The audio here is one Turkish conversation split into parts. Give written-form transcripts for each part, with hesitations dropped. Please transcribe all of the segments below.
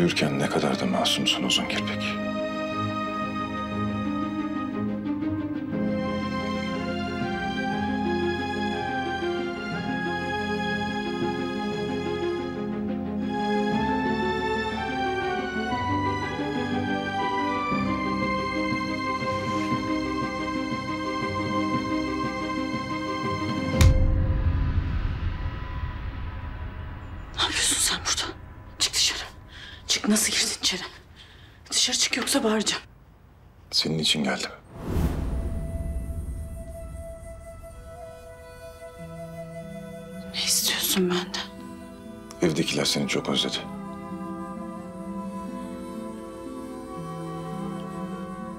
büyürken ne kadar da masumsun uzun kirpik. Nasıl girdin içeri? Dışarı çık yoksa bağıracağım. Senin için geldim. Ne istiyorsun benden? Evdekiler seni çok özledi.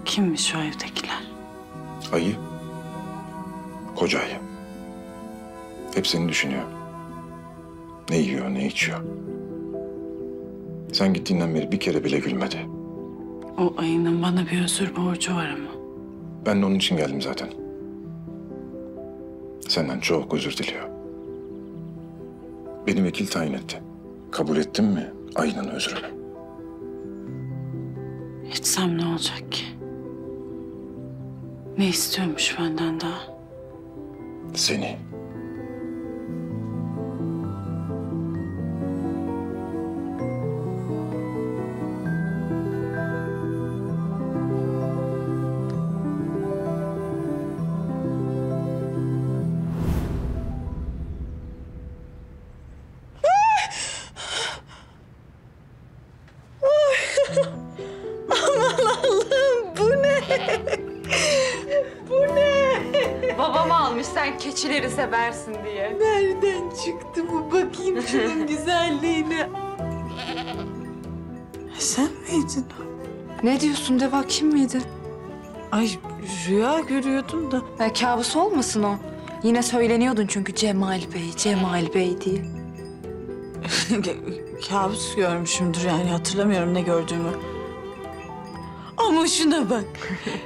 Kimmiş o evdekiler? Ayı. Koca ayı. Hep seni düşünüyor. Ne yiyor, ne içiyor. Sen gittiğinden beri bir kere bile gülmedi. O ayının bana bir özür borcu var ama. Ben de onun için geldim zaten. Senden çok özür diliyor. Beni vekil tayin etti. Kabul ettin mi ayının özrünü? Etsem ne olacak ki? Ne istiyormuş benden daha? Seni. Keçileri seversin diye. Nereden çıktı bu? Bakayım şunun güzelliğine. Sen miydin o? Ne diyorsun Deva, kim miydi? Ay rüya görüyordum da. Ya, kabus olmasın o. Yine söyleniyordun çünkü Cemal Bey, Cemal Bey diye. Kabus görmüşümdür yani, hatırlamıyorum ne gördüğümü. Ama şuna bak.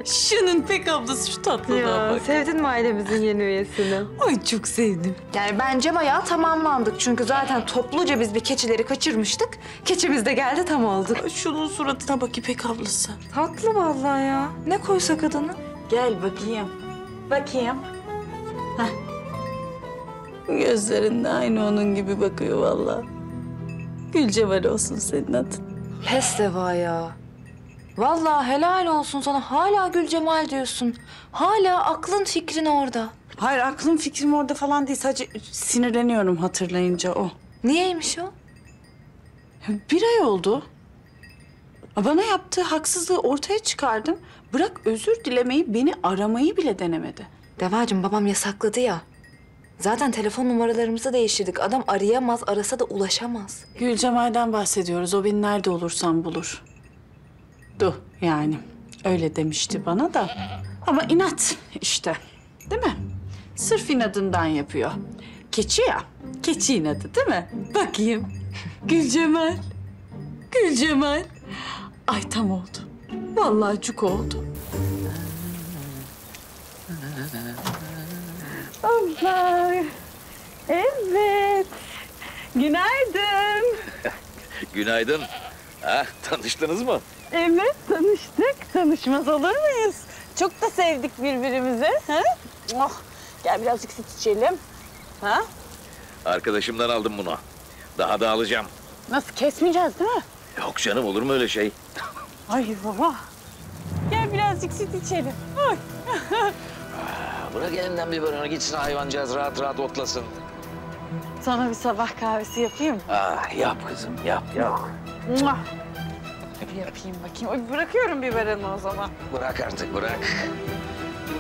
Şunun pek ablası şu tatlılığa bak. Sevdin mi ailemizin yeni üyesini? Ay çok sevdim. Yani bence bayağı tamamlandık. Çünkü zaten topluca biz bir keçileri kaçırmıştık. Keçimiz de geldi, tam oldu. Ay şunun suratına bak, İpek ablası. Tatlı vallahi ya. Ne koysa kadını? Gel bakayım. Bakayım. Heh. Gözlerin de aynı onun gibi bakıyor vallahi. Gülcemal olsun senin adın. Pes Deva ya. Vallahi helal olsun sana. Hala Gülcemal diyorsun. Hala aklın fikrin orada. Hayır, aklım fikrim orada falan değil. Sadece sinirleniyorum hatırlayınca o. Niyeymiş o? Bir ay oldu. Bana yaptığı haksızlığı ortaya çıkardım. Bırak özür dilemeyi, beni aramayı bile denemedi. Devacığım, babam yasakladı ya. Zaten telefon numaralarımızı değiştirdik. Adam arayamaz, arasa da ulaşamaz. Gülcemal'den bahsediyoruz. O beni nerede olursam bulur. Du yani. Öyle demişti bana da. Ama inat işte. Değil mi? Sırf inadından yapıyor. Keçi ya. Keçi inadı değil mi? Bakayım. Gülcemal. Gülcemal. Ay tam oldu. Vallahi cuk oldu. Allah. Evet. Günaydın. Günaydın. Ah, tanıştınız mı? Evet, tanıştık. Tanışmaz olur muyuz? Çok da sevdik birbirimizi. Ha? Oh, gel birazcık süt içelim. Ha? Arkadaşımdan aldım bunu. Daha da alacağım. Nasıl, kesmeyeceğiz değil mi? Yok canım, olur mu öyle şey? Ay baba. Gel birazcık süt içelim. Oy. Bırak elinden bir bölümü gitsin, hayvancağız rahat rahat otlasın. Sana bir sabah kahvesi yapayım mı? Ah, yap kızım, yap yap. Mua. Yapayım bakayım. Bırakıyorum biberini o zaman. Bırak artık, bırak.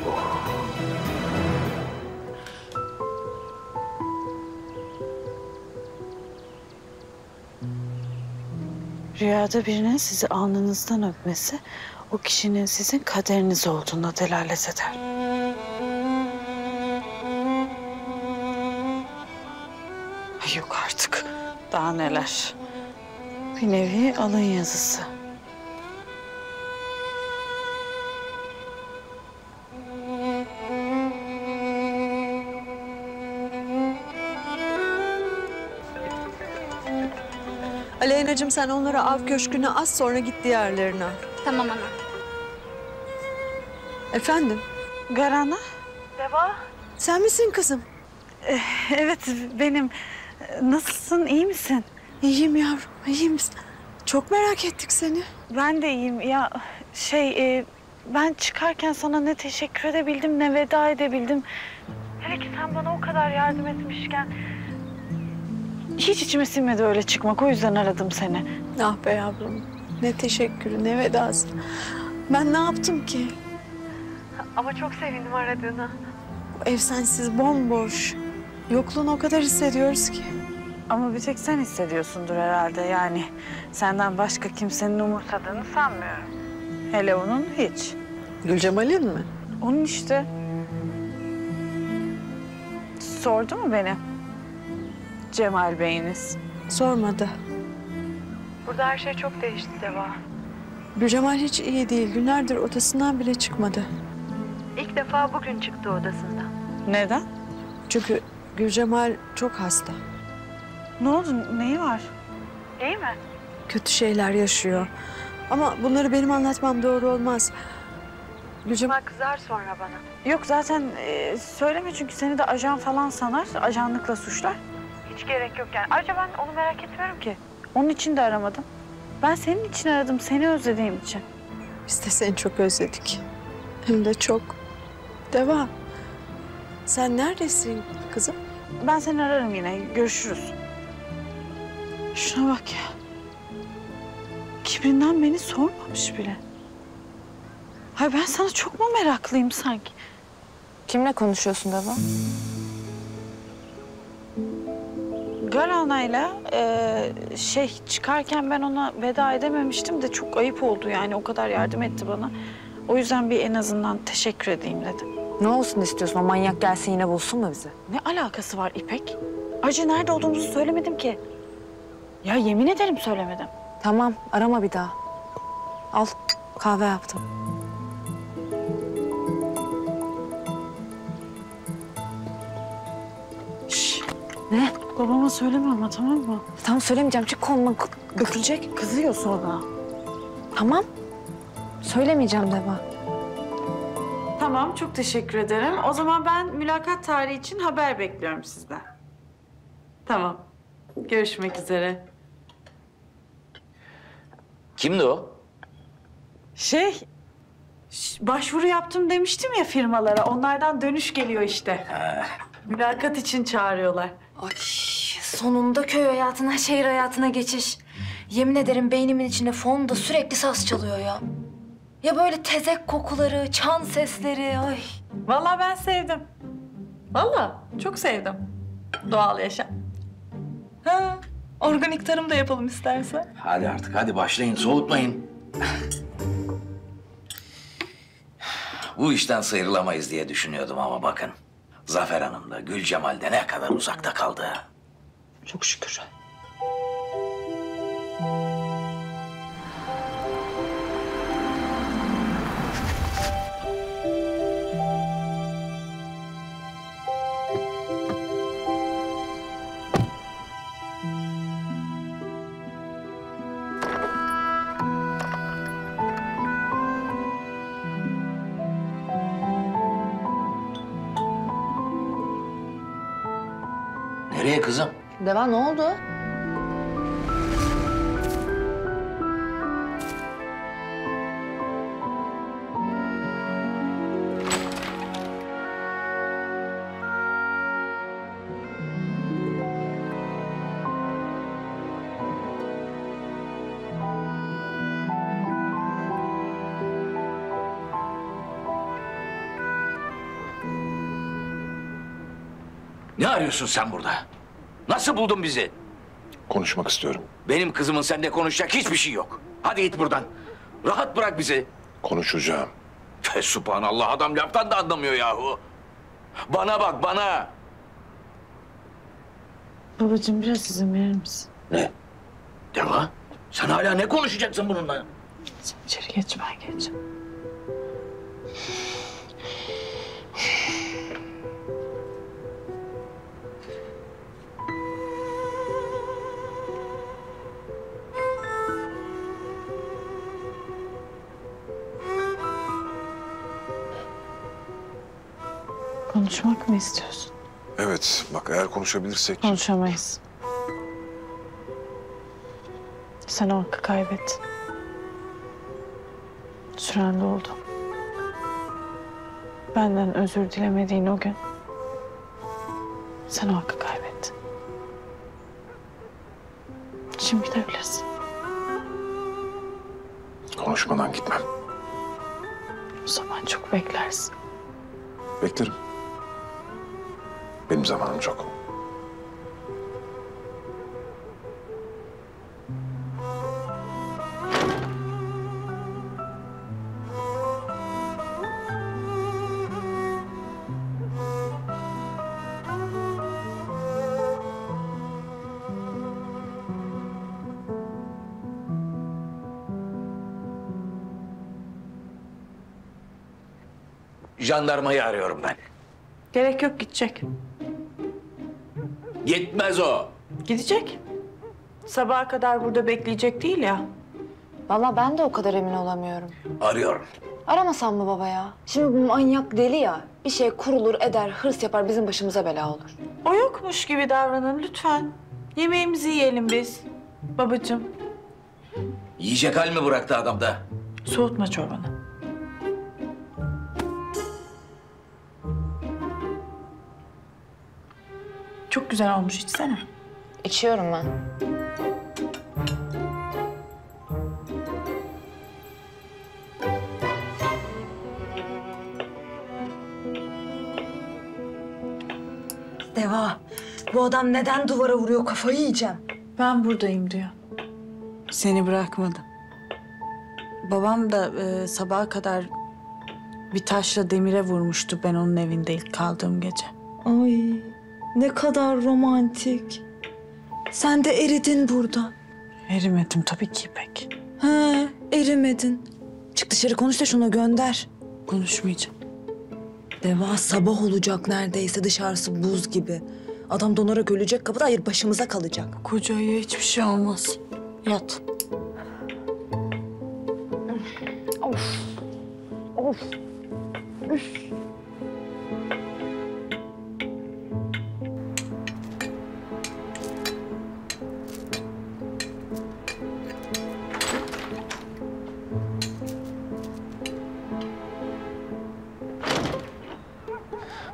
Oh. Rüyada birinin sizi alnınızdan öpmesi, o kişinin sizin kaderiniz olduğuna delalet eder. Ay yok artık. Daha neler. Bir nevi alın yazısı. Aleyna'cığım sen onları av köşküne az sonra git diğerlerine. Tamam ana. Efendim? Karana? Deva? Sen misin kızım? Evet benim. Nasılsın, iyi misin? İyiyim yavrum, iyiyim. Çok merak ettik seni. Ben de iyiyim. Ya ben çıkarken sana ne teşekkür edebildim, ne veda edebildim. Hele ki sen bana o kadar yardım etmişken... Hiç içime sinmedi öyle çıkmak, o yüzden aradım seni. Ah be yavrum, ne teşekkürü, ne vedası. Ben ne yaptım ki? Ama çok sevindim aradığına. Bu ev sensiz bomboş. Yokluğunu o kadar hissediyoruz ki. Ama bir tek sen hissediyorsundur herhalde yani. Senden başka kimsenin umursadığını sanmıyorum. Hele onun hiç. Gülcemal'in mi? Onun işte. Sordu mu beni? Cemal Bey'iniz. Sormadı. Burada her şey çok değişti Deva. Gülcemal hiç iyi değil. Günlerdir odasından bile çıkmadı. İlk defa bugün çıktı odasından. Neden? Çünkü Gülcemal çok hasta. Ne oldu? Neyi var? İyi mi? Kötü şeyler yaşıyor. Ama bunları benim anlatmam doğru olmaz. Gülcemal kızar sonra bana. Yok zaten söyleme çünkü seni de ajan falan sanar. Ajanlıkla suçlar. Hiç gerek yok yani. Ayrıca ben onu merak etmiyorum ki. Onun için de aramadım. Ben senin için aradım. Seni özlediğim için. Biz de seni çok özledik. Hem de çok. Deva. Sen neredesin kızım? Ben seni ararım yine. Görüşürüz. Şuna bak ya. Kibrinden beni sormamış bile. Hayır ben sana çok mu meraklıyım sanki? Kimle konuşuyorsun Deva? Karana'yla çıkarken ben ona veda edememiştim de çok ayıp oldu yani. O kadar yardım etti bana. O yüzden bir en azından teşekkür edeyim dedim. Ne olsun istiyorsun? O manyak gelsin yine bulsun mu bizi? Ne alakası var İpek? Acı nerede olduğumuzu söylemedim ki. Ya yemin ederim söylemedim. Tamam arama bir daha. Al kahve yaptım. Şşş. Ne? Babama söyleme ama tamam mı? Tamam söylemeyeceğim. Çık kolundan dökülecek. Kızıyor sonra. Tamam. Söylemeyeceğim Deva. Tamam çok teşekkür ederim. O zaman ben mülakat tarihi için haber bekliyorum sizden. Tamam. Görüşmek üzere. Kimdi o? Başvuru yaptım demiştim ya firmalara. Onlardan dönüş geliyor işte. Mülakat için çağırıyorlar. Ay sonunda köy hayatına, şehir hayatına geçiş. Yemin ederim beynimin içinde fonda sürekli saz çalıyor ya. Ya böyle tezek kokuları, çan sesleri, ay. Vallahi ben sevdim. Vallahi çok sevdim. Doğal yaşam. Ha, organik tarım da yapalım istersen. Hadi artık, hadi başlayın, soğutmayın. Bu işten sıyrılamayız diye düşünüyordum ama bakın. Zafer Hanım da Gülcemal de ne kadar uzakta kaldı. Çok şükür. Nereye kızım? Deva ne oldu? Ne arıyorsun sen burada? Nasıl buldun bizi? Konuşmak istiyorum. Benim kızımın seninle konuşacak hiçbir şey yok. Hadi git buradan. Rahat bırak bizi. Konuşacağım. Fesubhanallah adam laftan da anlamıyor yahu. Bana bak bana. Babacığım biraz izin verir misin? Ne? Deva? Sen hala ne konuşacaksın bununla? Sen içeri geç ben geleceğim. Konuşmak mı istiyorsun? Evet, bak eğer konuşabilirsek... Konuşamayız. Sen o hakkı kaybettin. Süren doldu. Benden özür dilemediğin o gün... sen o hakkı kaybettin. Şimdi gidebilirsin. Konuşmadan gitmem. O zaman çok beklersin. Beklerim. Benim zamanım çok. Jandarmayı arıyorum ben. Gerek yok, gidecek. Gitmez o. Gidecek. Sabaha kadar burada bekleyecek değil ya. Vallahi ben de o kadar emin olamıyorum. Arıyorum. Aramasam mı baba ya? Şimdi bu manyak deli ya. Bir şey kurulur, eder, hırs yapar, bizim başımıza bela olur. O yokmuş gibi davranın lütfen. Yemeğimizi yiyelim biz. Babacığım. Yiyecek hal mi bıraktı adamda? Soğutma çorbanı. Çok güzel olmuş, içsene. İçiyorum ben. Deva, bu adam neden duvara vuruyor? Kafayı yiyeceğim. Ben buradayım diyor. Seni bırakmadım. Babam da sabaha kadar bir taşla demire vurmuştu ben onun evinde ilk kaldığım gece. Ay. Ne kadar romantik. Sen de eridin burada. Erimedim tabii ki İpek. He, erimedin. Çık dışarı konuş da şunu gönder. Konuşmayacağım. Deva, sabah olacak neredeyse, dışarısı buz gibi. Adam donarak ölecek kapıda, hayır başımıza kalacak. Kocaya hiçbir şey olmaz. Yat. Of. Of. Üf.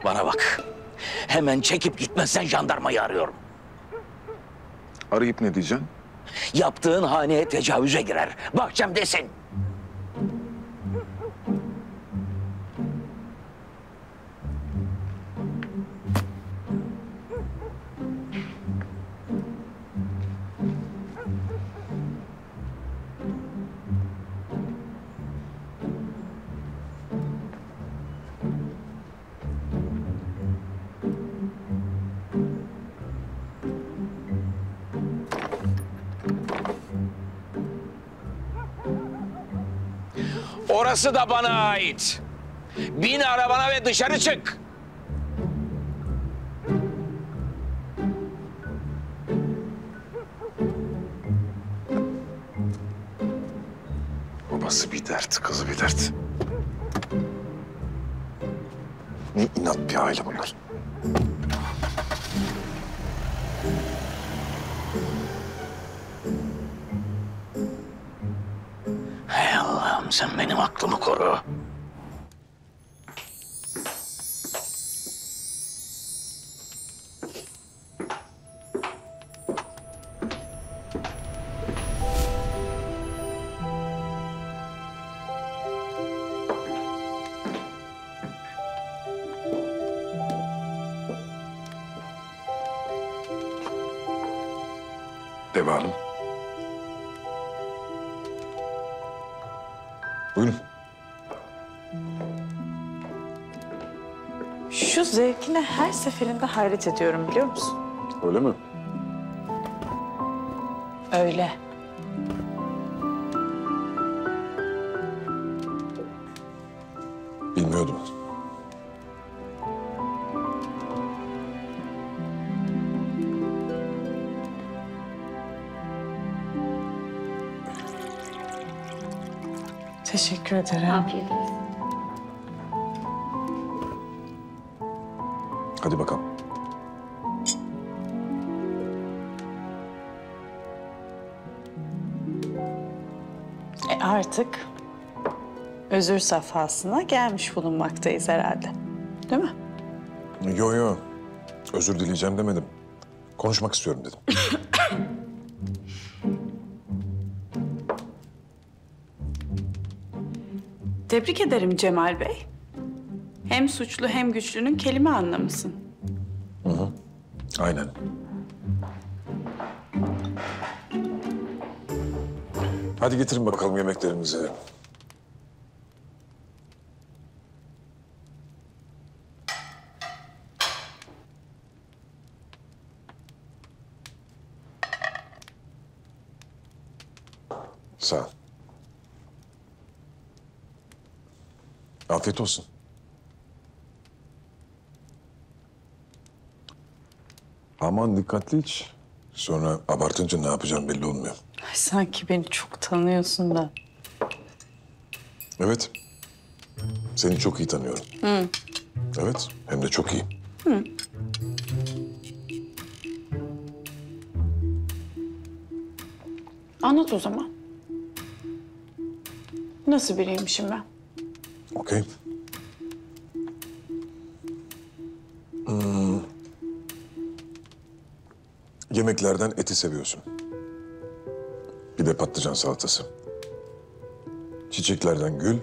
Bana bak, hemen çekip gitmezsen jandarmayı arıyorum. Arayıp ne diyeceksin? Yaptığın haneye tecavüze girer, bahçem desin. Orası da bana ait. Bin arabana ve dışarı çık. Babası bir dert, kızı bir dert. Ne inat bir aile bunlar. Sen benim aklımı koru. Deva Hanım. Buyurun. Şu zevkine her seferinde hayret ediyorum biliyor musun? Öyle mi? Öyle. Bilmiyordum. Teşekkür ederim. Afiyet olsun. Hadi bakalım. Artık özür safhasına gelmiş bulunmaktayız herhalde. Değil mi? Yo yo. Özür dileyeceğim demedim. Konuşmak istiyorum dedim. Tebrik ederim Cemal Bey. Hem suçlu hem güçlünün kelime anlamısın. Hı hı. Aynen. Hadi getirin bakalım yemeklerimizi. Sağ ol. Afiyet olsun. Aman dikkatli iç. Sonra abartınca ne yapacağım belli olmuyor. Ay, sanki beni çok tanıyorsun da. Evet. Seni çok iyi tanıyorum. Hı. Evet, hem de çok iyi. Hı. Anlat o zaman. Nasıl biriymişim ben? Okey. Yemeklerden eti seviyorsun. Bir de patlıcan salatası. Çiçeklerden gül.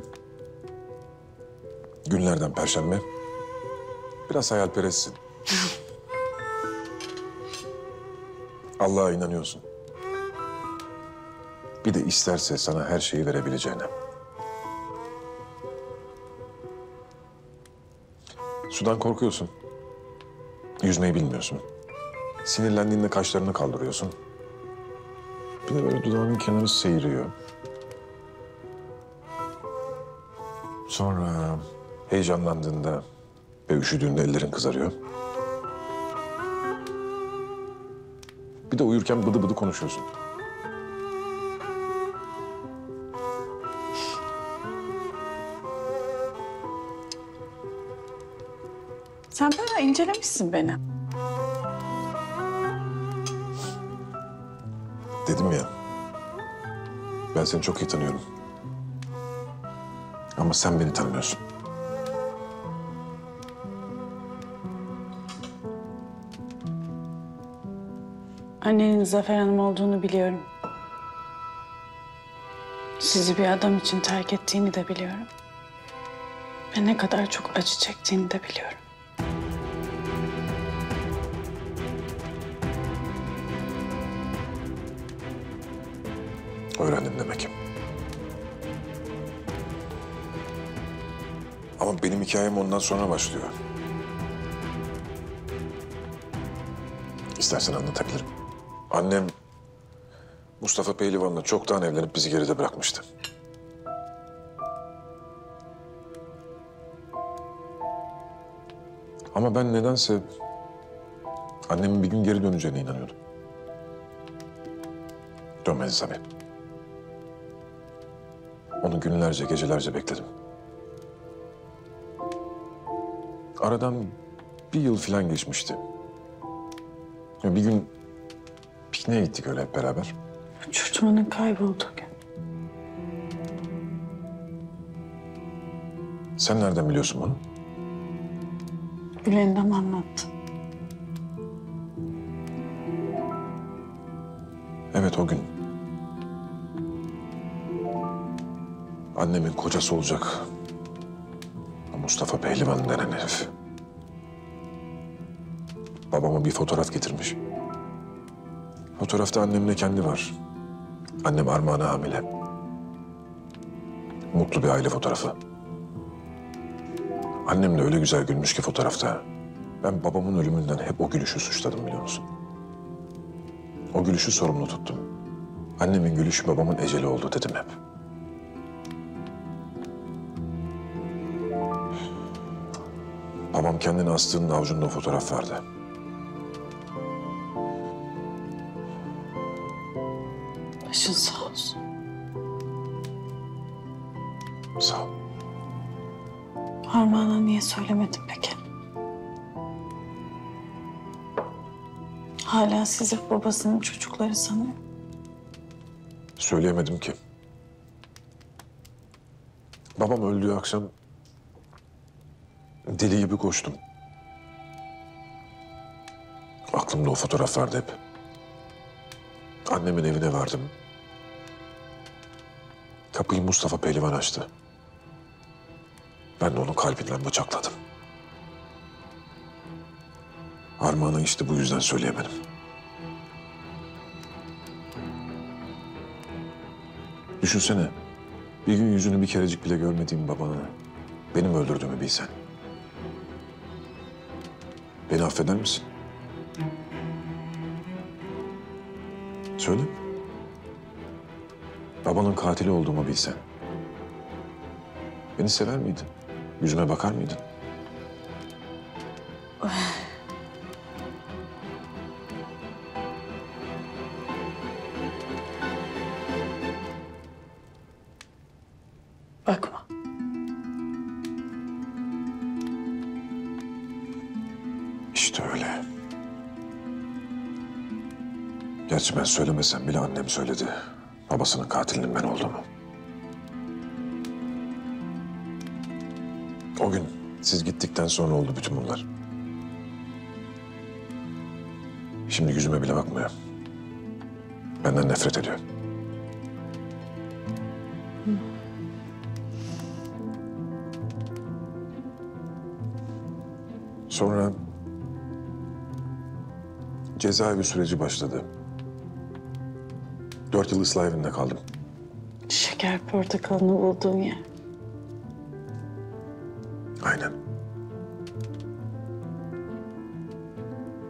Günlerden perşembe. Biraz hayalperestsin. Allah'a inanıyorsun. Bir de isterse sana her şeyi verebileceğine. Sudan korkuyorsun. Yüzmeyi bilmiyorsun. Sinirlendiğinde kaşlarını kaldırıyorsun. Bir de böyle dudağının kenarı seyiriyor. Sonra heyecanlandığında ve üşüdüğünde ellerin kızarıyor. Bir de uyurken bıdı bıdı konuşuyorsun. Sen bayağı incelemişsin beni. Dedim ya, ben seni çok iyi tanıyorum. Ama sen beni tanımıyorsun. Annenin Zafer Hanım olduğunu biliyorum. Sizi bir adam için terk ettiğini de biliyorum. Ve ne kadar çok acı çektiğini de biliyorum. Öğrendim demek. Ama benim hikayem ondan sonra başlıyor. İstersen anlatabilirim. Annem Mustafa Pehlivan'la çoktan evlenip bizi geride bırakmıştı. Ama ben nedense annemin bir gün geri döneceğine inanıyordum. Dönmedi tabii. Onu günlerce, gecelerce bekledim. Aradan bir yıl falan geçmişti. Bir gün pikniğe gittik öyle hep beraber. Çocukmanın kaybolduğu gün. Sen nereden biliyorsun bunu? Gülendam anlattı. Evet, o gün. Annemin kocası olacak Mustafa Pehlivan denen herif. Babama bir fotoğraf getirmiş. Fotoğrafta annemle kendi var. Annem Armağan'a hamile. Mutlu bir aile fotoğrafı. Annem de öyle güzel gülmüş ki fotoğrafta. Ben babamın ölümünden hep o gülüşü suçladım, biliyor musun? O gülüşü sorumlu tuttum. Annemin gülüşü babamın eceli oldu dedim hep. Babam kendini astığının avucunda o fotoğraf vardı. Başın sağ olsun. Sağ ol. Armağan'a niye söylemedim peki? Hala sizi babasının çocukları sanıyor. Söyleyemedim ki. Babam öldüğü akşam deli gibi koştum. Aklımda o fotoğraf vardı hep. Annemin evine vardım. Kapıyı Mustafa Pehlivan açtı. Ben de onun kalbinden bıçakladım. Armağanı işte bu yüzden söyleyemedim. Düşünsene, bir gün yüzünü bir kerecik bile görmediğim babanı benim öldürdüğümü bilsen. Beni affeder misin? Söyle. Babanın katili olduğumu bilsen. Beni sever miydin? Yüzüme bakar mıydın? Bakma. İşte öyle. Gerçi ben söylemesem bile annem söyledi. Babasının katilinin ben olduğumu. O gün siz gittikten sonra oldu bütün bunlar. Şimdi yüzüme bile bakmıyor. Benden nefret ediyor. Sonra cezaevi süreci başladı. 4 yıl ıslah evinde kaldım. Şeker portakalını bulduğum yer. Aynen.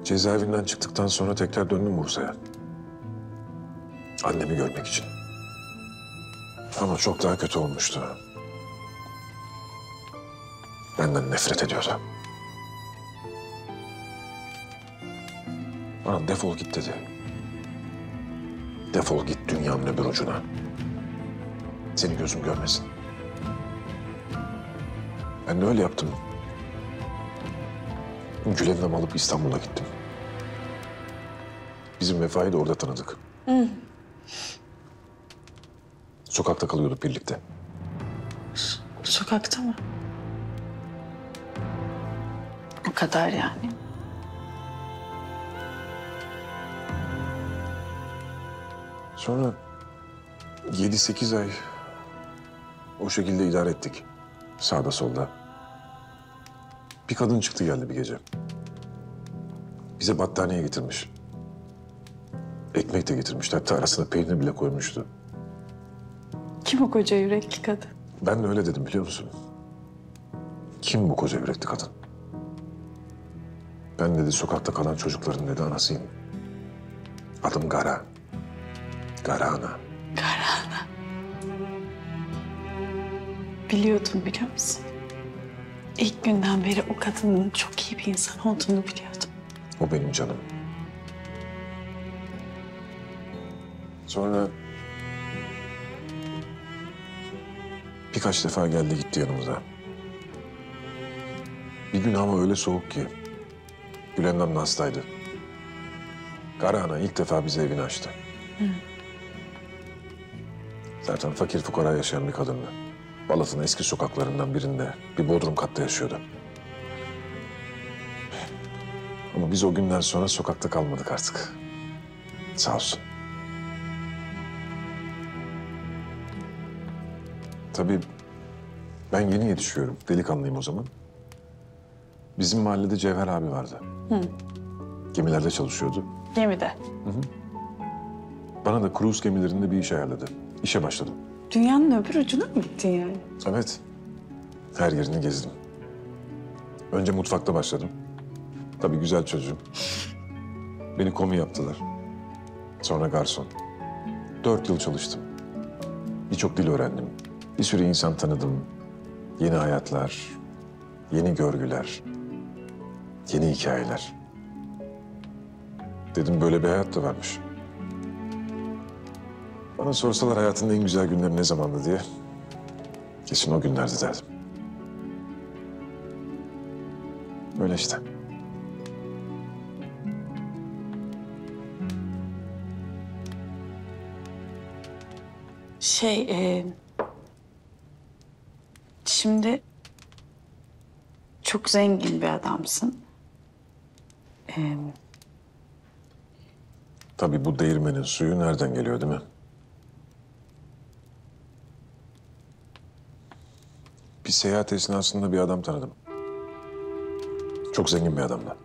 Cezaevinden çıktıktan sonra tekrar döndüm Bursa'ya. Annemi görmek için. Ama çok daha kötü olmuştu. Benden nefret ediyordu. Bana defol git dedi. Defol git dünyanın öbür ucuna. Seni gözüm görmesin. Ben de öyle yaptım. Gülendam alıp İstanbul'a gittim. Bizim Vefa'yı da orada tanıdık. Hı. Sokakta kalıyorduk birlikte. Sokakta mı? O kadar yani. Sonra 7-8 ay o şekilde idare ettik. Sağda solda. Bir kadın çıktı geldi bir gece. Bize battaniye getirmiş. Ekmek de getirmişti. Hatta arasına peynir bile koymuştu. Kim o koca yürekli kadın? Ben de öyle dedim biliyor musun? Kim bu koca yürekli kadın? Ben dedi sokakta kalan çocukların dedi anasıyım. Adım Gara. Karana. Karana. Biliyordum biliyor musun? İlk günden beri o kadının çok iyi bir insan olduğunu biliyordum. O benim canım. Sonra birkaç defa geldi gitti yanımıza. Bir gün ama öyle soğuk ki Gülendam da hastaydı. Karana ilk defa bize evini açtı. Hı. Zaten fakir fukara yaşayan bir kadındı. Balat'ın eski sokaklarından birinde bir bodrum katta yaşıyordu. Ama biz o günden sonra sokakta kalmadık artık. Sağ olsun. Tabii ben yeni yetişiyorum. Delikanlıyım o zaman. Bizim mahallede Cevher abi vardı. Hı. Gemilerde çalışıyordu. Gemide? Hı hı. Bana da kruz gemilerinde bir iş ayarladı. İşe başladım. Dünyanın öbür ucuna mı gittin yani? Evet. Her yerini gezdim. Önce mutfakta başladım. Tabii güzel çocuğum. Beni komi yaptılar. Sonra garson. 4 yıl çalıştım. Birçok dil öğrendim. Bir sürü insan tanıdım. Yeni hayatlar, yeni görgüler, yeni hikayeler. Dedim böyle bir hayat da varmış. Bana sorsalar hayatının en güzel günleri ne zamandı diye, kesin o günlerdi derdim. Böyle işte. Şimdi çok zengin bir adamsın. Tabii bu değirmenin suyu nereden geliyor, değil mi? Bir seyahat esnasında bir adam tanıdım. Çok zengin bir adamdı.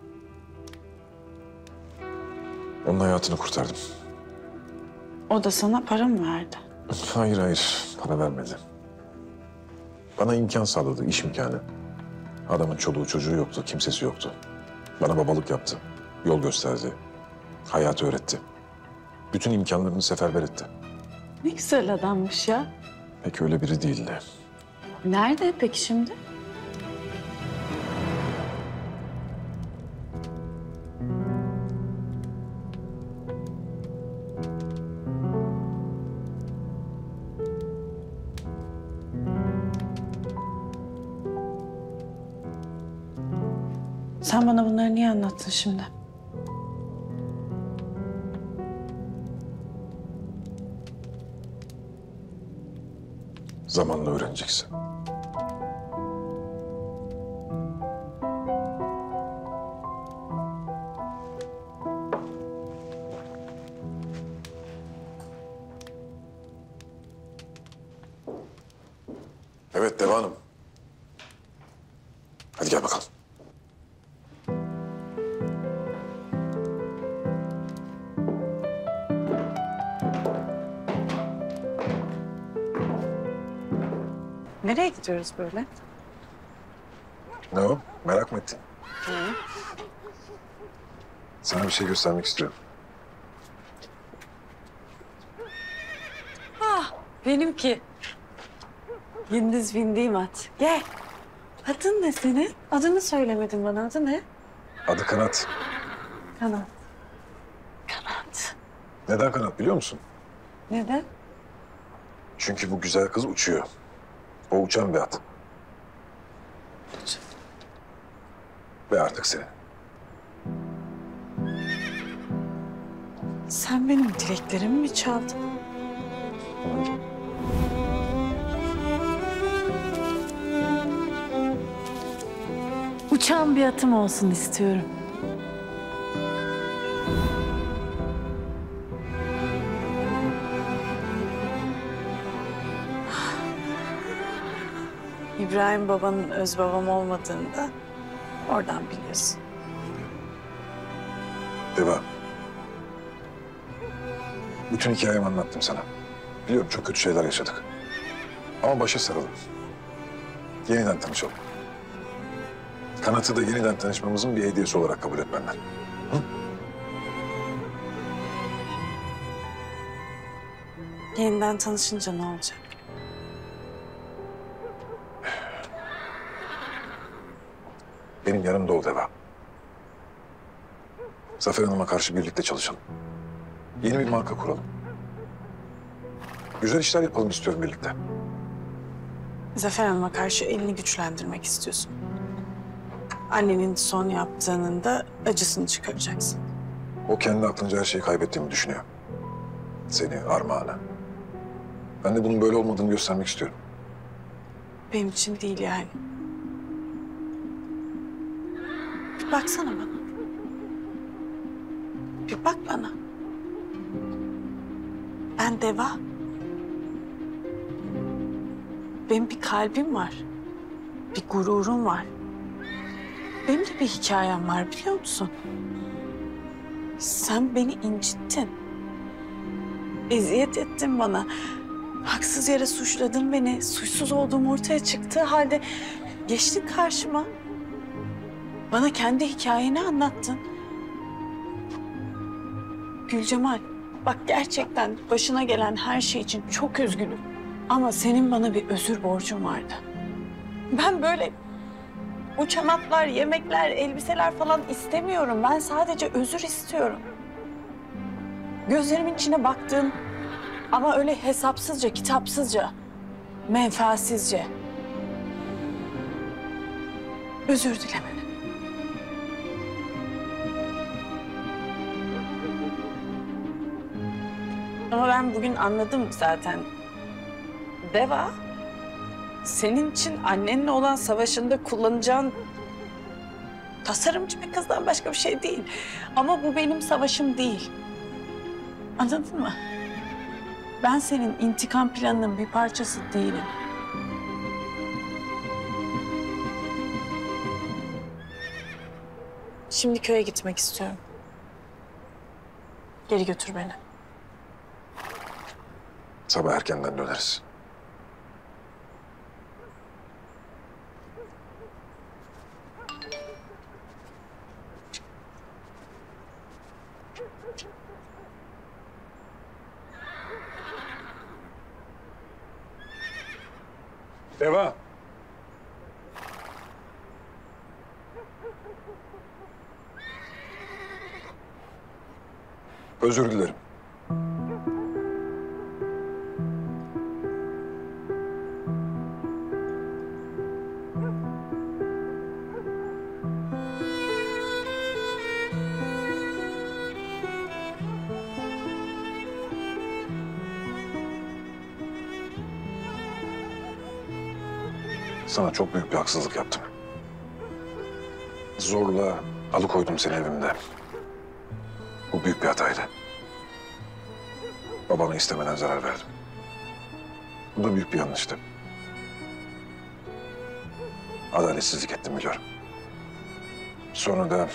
Onun hayatını kurtardım. O da sana para mı verdi? Hayır, hayır. Para vermedi. Bana imkan sağladı, iş imkanı. Adamın çoluğu çocuğu yoktu, kimsesi yoktu. Bana babalık yaptı, yol gösterdi, hayatı öğretti. Bütün imkanlarını seferber etti. Ne güzel adammış ya. Pek öyle biri değildi. Nerede peki şimdi? Sen bana bunları niye anlattın şimdi? Zamanla öğreneceksin. Evet Deva Hanım. Hadi gel bakalım. Nereye gidiyoruz böyle? Ne o? Merak mı ettin? Sana bir şey göstermek istiyorum. Ah, benimki. Gündüz bindiğim at. Gel. Adın ne senin? Adını söylemedin bana. Adı ne? Adı Kanat. Kanat. Kanat. Neden Kanat biliyor musun? Neden? Çünkü bu güzel kız uçuyor. O uçan bir at. Ve artık senin. Sen benim dileklerimi mi çaldın? Uçan bir atım olsun istiyorum. İbrahim babanın öz babam olmadığını da oradan biliyorsun. Deva. Bütün hikayemi anlattım sana. Biliyorum çok kötü şeyler yaşadık. Ama başa saralım. Yeniden tanışalım. Kanat'ı da yeniden tanışmamızın bir hediyesi olarak kabul et benden. Hı? Yeniden tanışınca ne olacak? Benim yanımda ol Deva. Zafer Hanım'a karşı birlikte çalışalım. Yeni bir marka kuralım. Güzel işler yapalım istiyorum birlikte. Zafer Hanım'a karşı elini güçlendirmek istiyorsun. Annenin son yaptığının da acısını çıkaracaksın. O kendi aklınca her şeyi kaybettiğimi düşünüyor. Seni, armağanı. Ben de bunun böyle olmadığını göstermek istiyorum. Benim için değil yani. Bir baksana bana. Bir bak bana. Ben Deva. Benim bir kalbim var. Bir gururum var. Benim de bir hikayem var biliyor musun? Sen beni incittin. Eziyet ettin bana. Haksız yere suçladın beni. Suçsuz olduğum ortaya çıktığı halde geçtin karşıma. Bana kendi hikayeni anlattın. Gülcemal, bak gerçekten başına gelen her şey için çok üzgünüm. Ama senin bana bir özür borcun vardı. Ben böyle uçan atlar, yemekler, elbiseler falan istemiyorum. Ben sadece özür istiyorum. Gözlerimin içine baktığım ama öyle hesapsızca, kitapsızca, menfaatsizce. Özür dilemem. Ama ben bugün anladım zaten Deva, senin için annenle olan savaşında kullanacağın tasarımcı bir kızdan başka bir şey değil. Ama bu benim savaşım değil. Anladın mı? Ben senin intikam planının bir parçası değilim. Şimdi köye gitmek istiyorum. Geri götür beni. Sabah erkenden döneriz. Deva. Özür dilerim. Sana çok büyük bir haksızlık yaptım. Zorla alıkoydum seni evimde. Bu büyük bir hataydı. Babana istemeden zarar verdim. Bu da büyük bir yanlıştı. Adaletsizlik ettim biliyorum. Sonra da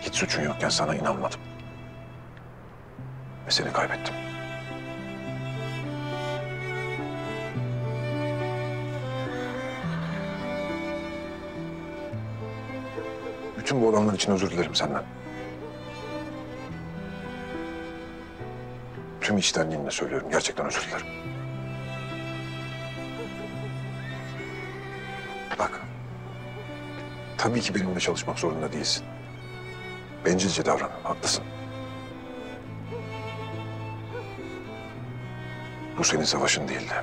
hiç suçun yokken sana inanmadım. Ve seni kaybettim. Bütün bu olanlar için özür dilerim senden. Tüm içtenliğimle söylüyorum. Gerçekten özür dilerim. Bak. Tabii ki benimle çalışmak zorunda değilsin. Bencilce davran. Haklısın. Bu senin savaşın değildi.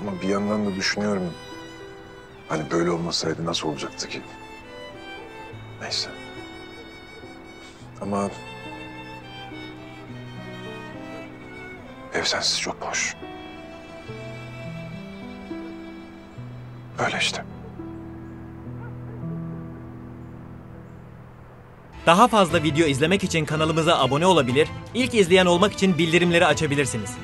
Ama bir yandan da düşünüyorum... Hani böyle olmasaydı nasıl olacaktı ki? Neyse. Ama... Ev sensiz çok boş. Öyle işte. Daha fazla video izlemek için kanalımıza abone olabilir, ilk izleyen olmak için bildirimleri açabilirsiniz.